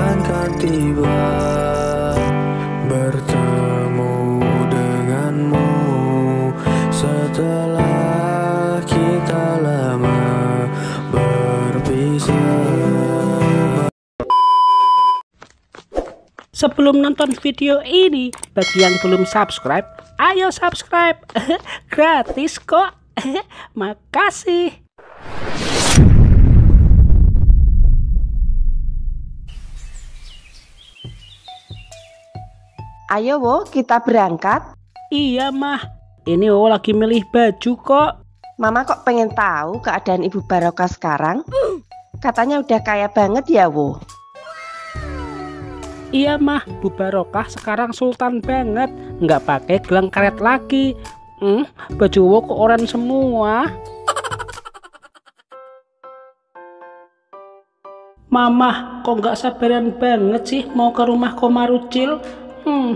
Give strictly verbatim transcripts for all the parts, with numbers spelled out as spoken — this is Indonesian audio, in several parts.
akan kan tiba bertemu denganmu setelah kita lama berpisah. Sebelum nonton video ini, bagi yang belum subscribe, ayo subscribe, gratis kok. Makasih. Ayo Wo, kita berangkat. Iya Mah, ini Wo lagi milih baju kok. Mama kok pengen tahu keadaan Ibu Barokah sekarang? Mm. Katanya udah kaya banget ya Wo. Iya Mah, Bu Barokah sekarang sultan banget, nggak pakai gelang karet lagi. Hmm, baju Wo kok oranye semua. Mama, kok nggak sabaran banget sih mau ke rumah Komarucil? Hmm.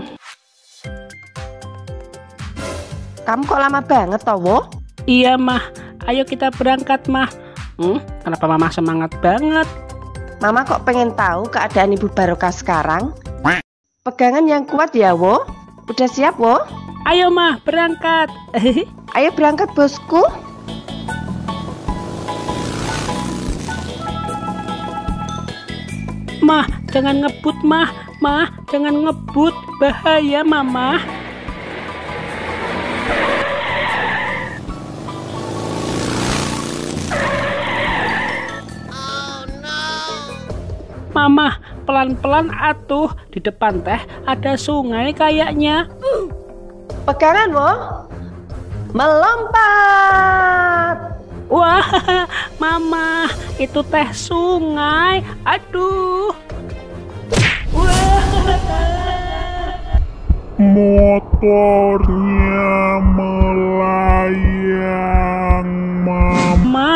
Kamu kok lama banget toh Wo? Iya Mah, ayo kita berangkat Mah. Hmm, kenapa Mama semangat banget? Mama kok pengen tahu keadaan Ibu Barokah sekarang? Pegangan yang kuat ya Wo. Udah siap Wo? Ayo Mah, berangkat. Ayo berangkat bosku. Mah, jangan ngebut Mah. Mah, jangan ngebut, bahaya Mama. Mama, pelan-pelan atuh, di depan teh ada sungai kayaknya. Pegangan Wo, melompat. Wah, Mama, itu teh sungai. Aduh. Wah. Motornya melayang Mama.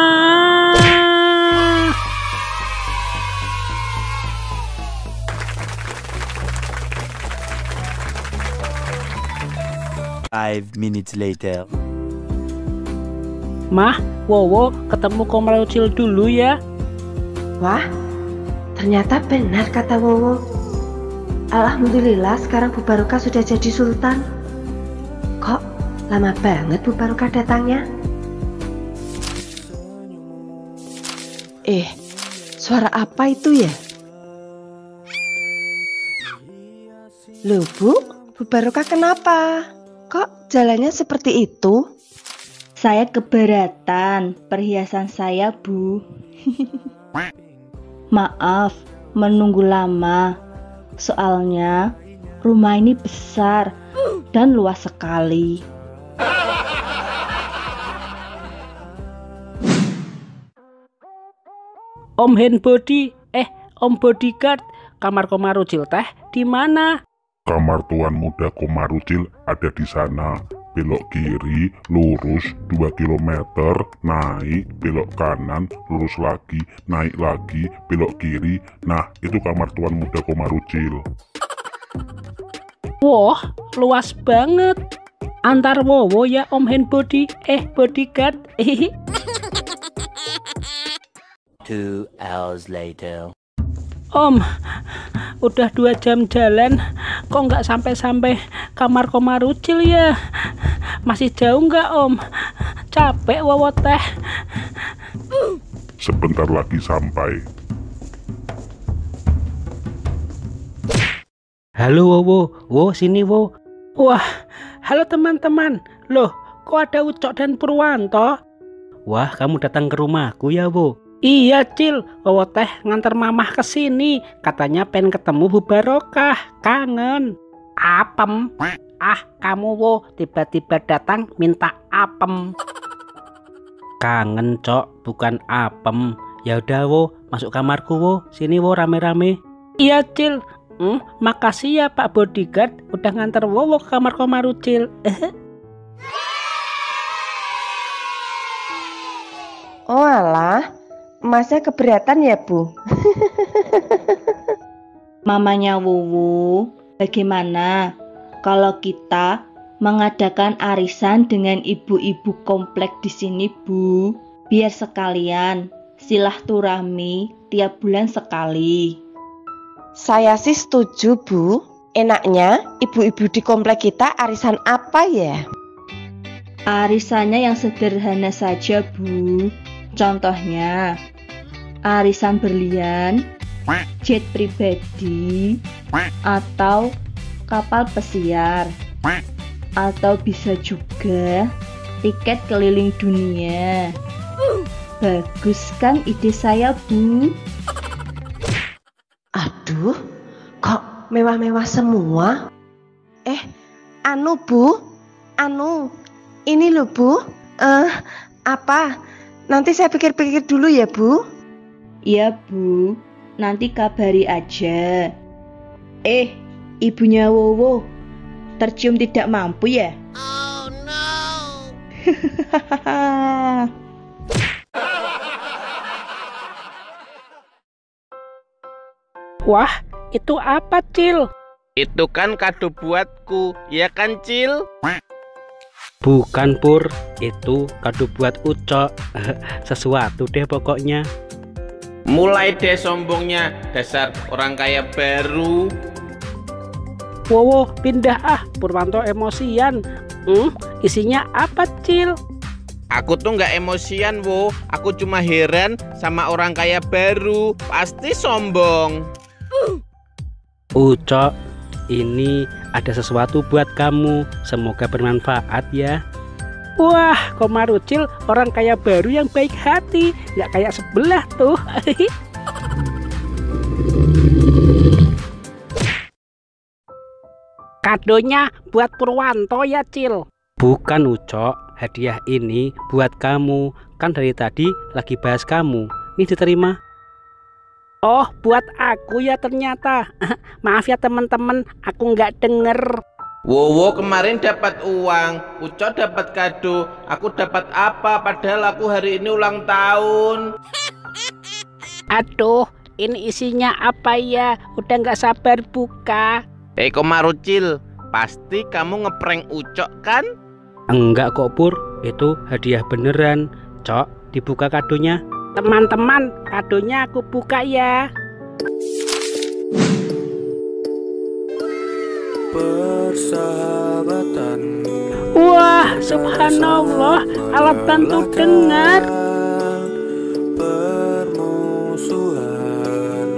Five minutes later. Mah, Wowo ketemu Komarucil dulu ya. Wah, ternyata benar kata Wowo. Alhamdulillah sekarang Bu Barokah sudah jadi sultan. Kok lama banget Bu Barokah datangnya? Eh, suara apa itu ya? Loh Bu, Bu Barokah kenapa? Kok jalannya seperti itu? Saya keberatan perhiasan saya Bu. Maaf menunggu lama. Soalnya rumah ini besar dan luas sekali. Om Handbody, eh Om Bodyguard, kamar Komarucil teh di mana? Kamar Tuan Muda Komarucil ada di sana. Belok kiri, lurus dua kilometer, naik, belok kanan, lurus lagi, naik lagi, belok kiri. Nah, itu kamar Tuan Muda Komarucil. Wah, luas banget. Antar Wowo ya Om Handbody, eh Bodyguard. Two hours later. Om, udah dua jam jalan. Kok nggak sampai-sampai kamar Komarucil ya? Masih jauh nggak Om? Capek Wowo teh. Sebentar lagi sampai. Halo Wowo, Wo sini Wo. Wah, halo teman-teman. Loh, kok ada Ucok dan Purwanto? Wah, kamu datang ke rumahku ya Wo? Iya Cil, Wowo teh nganter Mamah ke sini, katanya pengen ketemu Bu Barokah, kangen. Apem? Ah kamu Wo, tiba-tiba datang minta apem. Kangen Cok, bukan apem. Ya udah Wo, masuk kamarku Wo, sini Wo rame-rame. Iya Cil, hmm, makasih ya Pak Bodyguard udah nganter Wowo ke kamar Komarucil. Oh alah. Masnya keberatan ya Bu? Mamanya Wowo, bagaimana kalau kita mengadakan arisan dengan ibu-ibu komplek di sini Bu? Biar sekalian silaturahmi tiap bulan sekali. Saya sih setuju, Bu. Enaknya ibu-ibu di komplek kita arisan apa ya? Arisannya yang sederhana saja, Bu. Contohnya arisan berlian, jet pribadi, atau kapal pesiar, atau bisa juga tiket keliling dunia. Bagus kan ide saya, Bu? Aduh, kok mewah-mewah semua? Eh, anu Bu, anu, ini loh Bu, eh, apa? Nanti saya pikir-pikir dulu ya Bu. Iya Bu, nanti kabari aja. Eh, ibunya Wowo, tercium tidak mampu ya? Oh no. Wah, itu apa, Cil? Itu kan kado buatku, ya kan, Cil? Bukan, Pur. Itu kado buat Ucok. Sesuatu deh pokoknya. Mulai deh sombongnya, dasar orang kaya baru. Wowo, pindah ah, Purwanto emosian. Hmm, isinya apa, Cil? Aku tuh nggak emosian, Wo. Aku cuma heran sama orang kaya baru. Pasti sombong. Ucok, ini ada sesuatu buat kamu. Semoga bermanfaat ya. Wah, Komarucil orang kaya baru yang baik hati. Nggak kayak sebelah tuh. Kadonya buat Purwanto ya, Cil? Bukan, Ucok. Hadiah ini buat kamu. Kan dari tadi lagi bahas kamu. Ini diterima. Oh, buat aku ya ternyata. Maaf ya teman-teman, aku nggak denger. Wowo kemarin dapat uang, Ucok dapat kado. Aku dapat apa? Padahal aku hari ini ulang tahun. Aduh, ini isinya apa ya? Udah nggak sabar buka. Hei Komarucil, pasti kamu ngeprank Ucok kan? Enggak kok Pur, itu hadiah beneran. Cok, dibuka kadonya. Teman-teman, kadonya aku buka ya. Persahabatan. Wah, subhanallah, alat bantu dengar. Permusuhan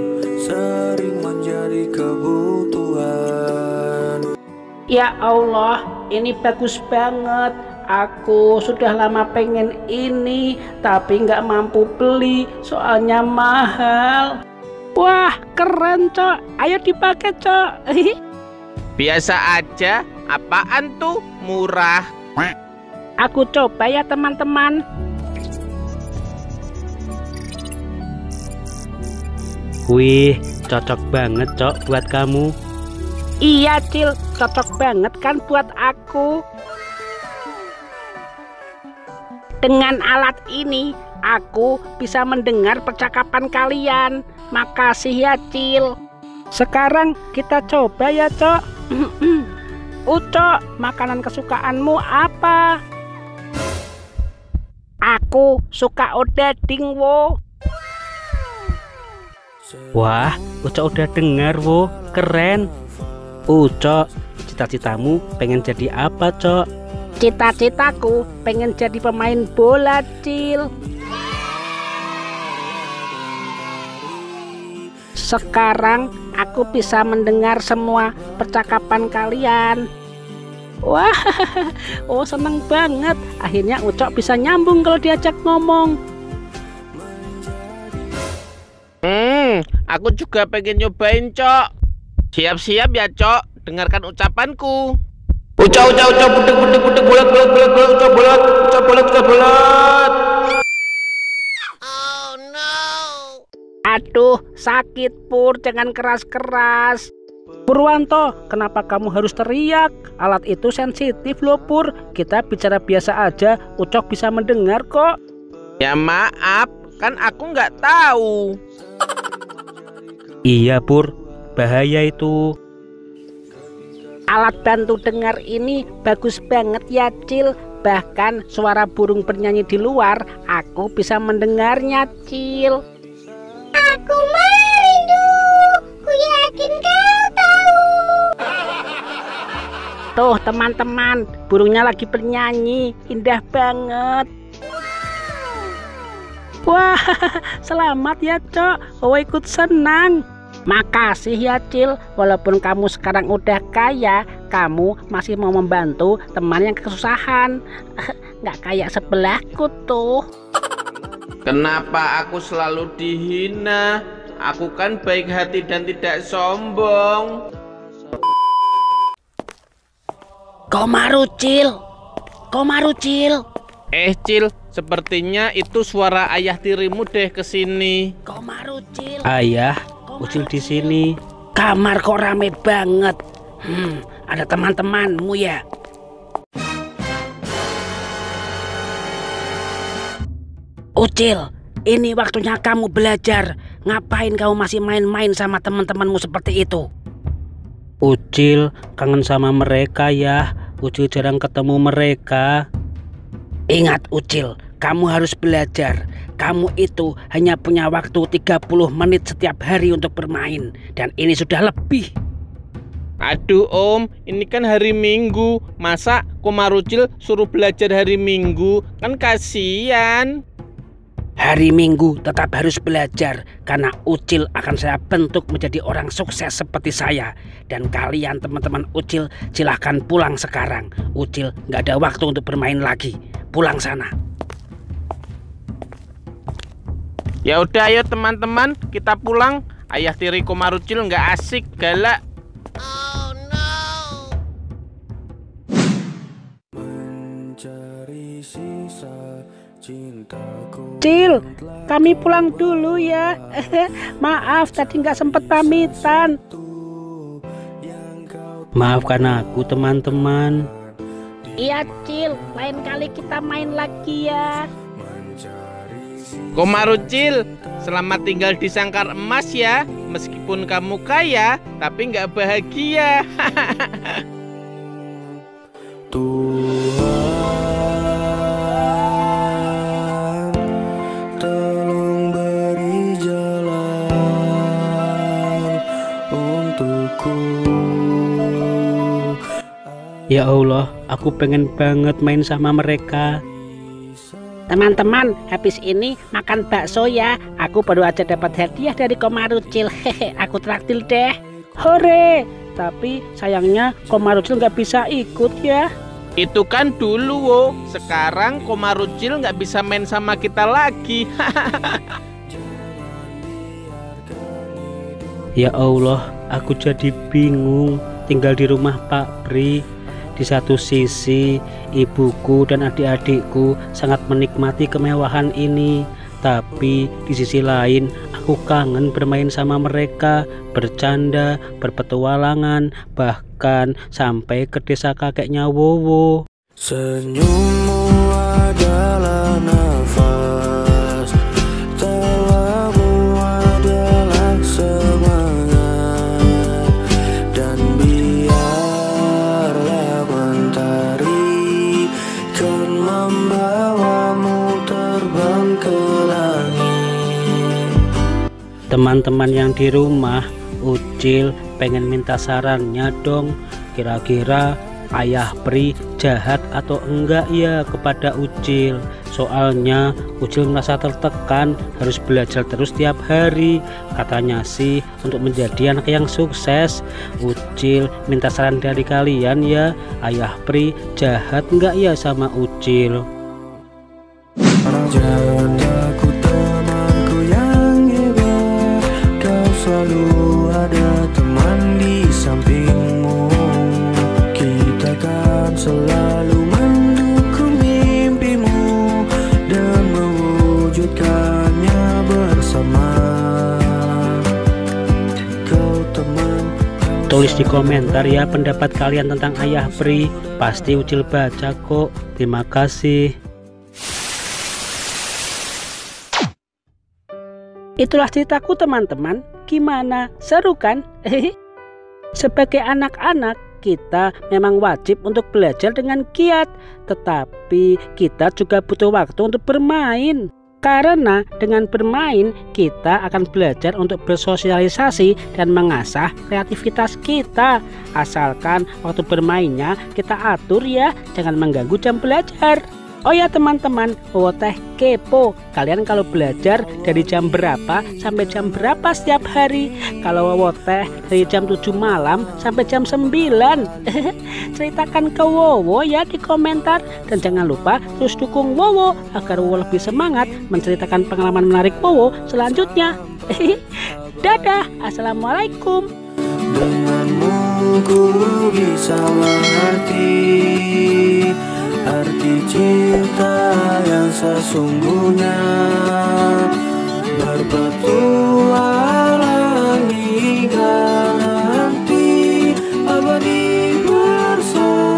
sering menjadi kebutuhan. Ya Allah, ini bagus banget. Aku sudah lama pengen ini, tapi nggak mampu beli, soalnya mahal. Wah, keren Cok, ayo dipakai Cok. Biasa aja, apaan tuh murah? Aku coba ya teman-teman. Wih, cocok banget Cok buat kamu. Iya Cil, cocok banget kan buat aku. Dengan alat ini, aku bisa mendengar percakapan kalian. Makasih ya, Cil. Sekarang kita coba ya, Cok. Ucok, makanan kesukaanmu apa? Aku suka odading, Wo. Wah, Ucok udah dengar, Wo. Keren. Ucok, cita-citamu pengen jadi apa, Cok? Cita-citaku pengen jadi pemain bola, Cil. Sekarang aku bisa mendengar semua percakapan kalian. Wah, oh seneng banget. Akhirnya Ucok bisa nyambung kalau diajak ngomong. Hmm, aku juga pengen nyobain, Cok. Siap-siap ya, Cok. Dengarkan ucapanku. Ucok, ucok, ucok, budek, budek, budek, bulat, bulat, bulat, bulat, ucok, bulat, ucok, bulat, ucok, bulat. Oh no. Aduh, sakit Pur, jangan keras-keras. Purwanto, kenapa kamu harus teriak? Alat itu sensitif loh Pur, kita bicara biasa aja, Ucok bisa mendengar kok. Ya maaf, kan aku nggak tahu. Iya Pur, bahaya itu. Alat bantu dengar ini bagus banget ya Cil. Bahkan suara burung bernyanyi di luar, aku bisa mendengarnya Cil. Aku merindu, ku yakin Tuh teman-teman, burungnya lagi bernyanyi, indah banget. Wah, selamat ya Cok, Wowo ikut senang. Makasih ya Cil, walaupun kamu sekarang udah kaya, kamu masih mau membantu teman yang kesusahan. Nggak kayak sebelahku tuh. Kenapa aku selalu dihina? Aku kan baik hati dan tidak sombong. Komarucil, Komarucil. Eh Cil, sepertinya itu suara ayah tirimu deh kesini. Komarucil. Ayah, Ucil di sini. Kamar kok rame banget. Hmm, ada teman-temanmu ya. Ucil, ini waktunya kamu belajar. Ngapain kamu masih main-main sama teman-temanmu seperti itu? Ucil, kangen sama mereka ya. Ucil jarang ketemu mereka. Ingat Ucil, kamu harus belajar. Kamu itu hanya punya waktu tiga puluh menit setiap hari untuk bermain. Dan ini sudah lebih. Aduh om, ini kan hari Minggu. Masa Komarucil suruh belajar hari Minggu? Kan kasihan. Hari Minggu tetap harus belajar. Karena Ucil akan saya bentuk menjadi orang sukses seperti saya. Dan kalian teman-teman Ucil, silahkan pulang sekarang. Ucil nggak ada waktu untuk bermain lagi. Pulang sana. Ya udah, ayo teman-teman, kita pulang. Ayah tiri Komarucil nggak asik, galak. Oh no. Cil, kami pulang dulu ya. Maaf tadi nggak sempet pamitan. Maafkan aku teman-teman. Iya Cil, lain kali kita main lagi ya. Komarucil, selamat tinggal di sangkar emas ya. Meskipun kamu kaya, tapi nggak bahagia. Tuhan, tolong beri jalan untukku. Ya Allah, aku pengen banget main sama mereka. Teman-teman, habis ini makan bakso ya. Aku baru aja dapat hadiah dari Komarucil. Hehe, aku traktir deh. Hore! Tapi sayangnya Komarucil nggak bisa ikut ya. Itu kan dulu, wo. Sekarang Komarucil nggak bisa main sama kita lagi. Ya Allah, aku jadi bingung tinggal di rumah Pak Pri. Di satu sisi, ibuku dan adik-adikku sangat menikmati kemewahan ini. Tapi di sisi lain, aku kangen bermain sama mereka, bercanda, berpetualangan, bahkan sampai ke desa kakeknya Wowo. Senyummu adalah nafas, tawamu adalah semangat. Teman-teman yang di rumah, Ucil pengen minta sarannya dong. Kira-kira ayah Pri jahat atau enggak ya kepada Ucil? Soalnya Ucil merasa tertekan, harus belajar terus tiap hari. Katanya sih untuk menjadi anak yang sukses. Ucil minta saran dari kalian ya. Ayah Pri jahat enggak ya sama Ucil? Selalu ada teman di sampingmu, kita kan selalu mendukung mimpimu dan mewujudkannya bersama. Kau teman. Tulis di komentar ya pendapat kalian tentang ayah Pri. Pasti Ucil baca kok. Terima kasih. Itulah ceritaku teman-teman. Gimana? Seru kan? Sebagai anak-anak, kita memang wajib untuk belajar dengan giat. Tetapi kita juga butuh waktu untuk bermain. Karena dengan bermain kita akan belajar untuk bersosialisasi dan mengasah kreativitas kita. Asalkan waktu bermainnya kita atur ya, jangan mengganggu jam belajar. Oh ya teman-teman, Wowo teh kepo. Kalian kalau belajar dari jam berapa sampai jam berapa setiap hari? Kalau Wowo teh dari jam tujuh malam sampai jam sembilan. Ceritakan ke Wowo ya di komentar. Dan jangan lupa terus dukung Wowo agar Wowo lebih semangat menceritakan pengalaman menarik Wowo selanjutnya. Dadah, assalamualaikum. Denganmu ku bisa mengerti arti cinta yang sesungguhnya, berpetualang hingga nanti abadi bersama.